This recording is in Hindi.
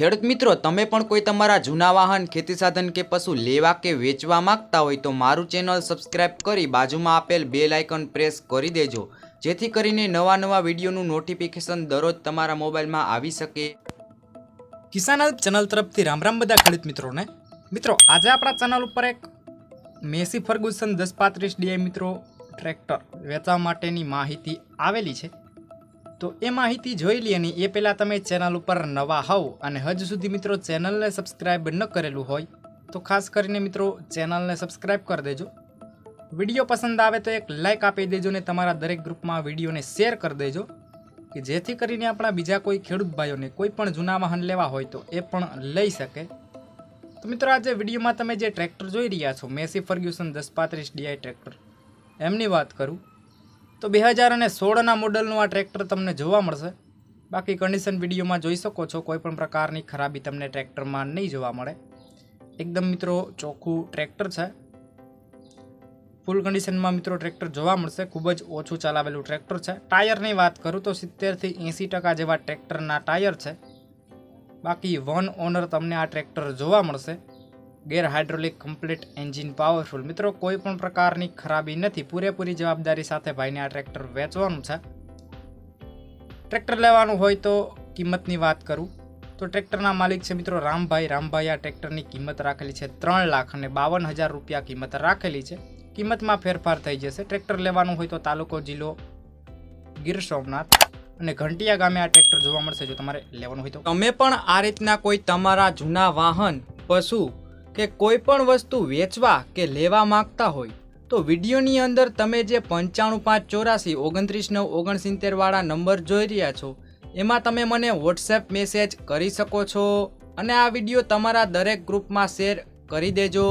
ખેડૂત મિત્રો, તમે પણ કોઈ તમારા જૂના વાહન, ખેતી સાધન કે પશુ લેવા કે વેચવા માંગતા હોય તો મારું ચેનલ સબસ્ક્રાઇબ કરી બાજુમાં આપેલ બેલ આઇકન પ્રેસ કરી દેજો, જેથી કરીને નવા વિડીયોનું નોટિફિકેશન દરરોજ તમારા મોબાઈલમાં આવી શકે। કિસાન હેલ્પ ચેનલ તરફથી રામ બધા ખેડૂત મિત્રોને। મિત્રો, આજે આપણા ચેનલ ઉપર એક મેસી ફર્ગુસન 1035 DI મિત્રો ટ્રેક્ટર વેચવા માટેની માહિતી આવેલી છે, तो ये माहिती जोई ली अने ए पहेला तमे चेनल पर नवा हो अने हज सुधी मित्रों चेनल ने सब्सक्राइब न करेलू होय तो खास करीने मित्रों चेनल ने सब्सक्राइब कर देजो। विडियो पसंद आवे तो एक लाइक आपी देजो ने तमारा दरेक ग्रुप में विडियो ने शेर कर देजो कि जेथी करीने अपना बीजा कोई खेडूत भाईओ ने कोईपण जूना वाहन लेवा होय तो ए पण लई सके। तो मित्रों, आज विडियो में तमे जे ट्रेक्टर जोई रह्या छो मेसी फर्ग्यूसन 1035 DI ट्रेक्टर एमनी वात करूँ तो 2016 मॉडलनु आ ट्रेक्टर तमने जोवा मळशे। बाकी कंडीशन विडियो में जोई शको छो, कोईपण प्रकारनी खराबी तमने ट्रेक्टर में नहीं जोवा मळे। एकदम मित्रों चोख्खुं ट्रेक्टर छे, फूल कंडीशन में मित्रों ट्रेक्टर जोवा मळशे। खूब ज ओछुं चलावेलुं ट्रेक्टर छे। टायरनी वात करूँ तो 70 થી 80% जेवा ट्रेक्टरना टायर छे। बाकी वन ओनर तमने आ ट्रेक्टर जोवा मळशे। गेर हाइड्रोलिक कम्प्लीट एंजीन पावरफुल। मित्रों, कोईपण प्रकारनी खराबी नहीं, पूरेपूरी जवाबदारी साथे भाईने आ ट्रेक्टर वेचवानुं छे। ट्रेक्टर लेवानुं होय तो किंमतनी वात करूँ तो ट्रेक्टरना मालिक छे मित्रों राम भाई। राम भाई आ ट्रेक्टरनी किंमत राखेली छे 3,52,000 रुपया किंमत राखेली छे। किंमत में फेरफार थई जशे। ट्रेक्टर लेवानुं होय तो तालुको जिल्लो गीर सोमनाथ અને ઘંટિયા ગામે આ ટ્રેક્ટર જોવા મળશે। જો તમારે લેવાનું હોય તો તમે પણ આ રીતના કોઈ તમારા જૂના વાહન, પશુ કે કોઈ પણ વસ્તુ વેચવા કે લેવા માંગતા હોય તો વિડીયોની અંદર તમે જે 9554293969 વાળા નંબર જોઈ રહ્યા છો એમાં તમે મને વોટ્સએપ મેસેજ કરી શકો છો અને આ વિડીયો તમારા દરેક ગ્રુપમાં શેર કરી દેજો।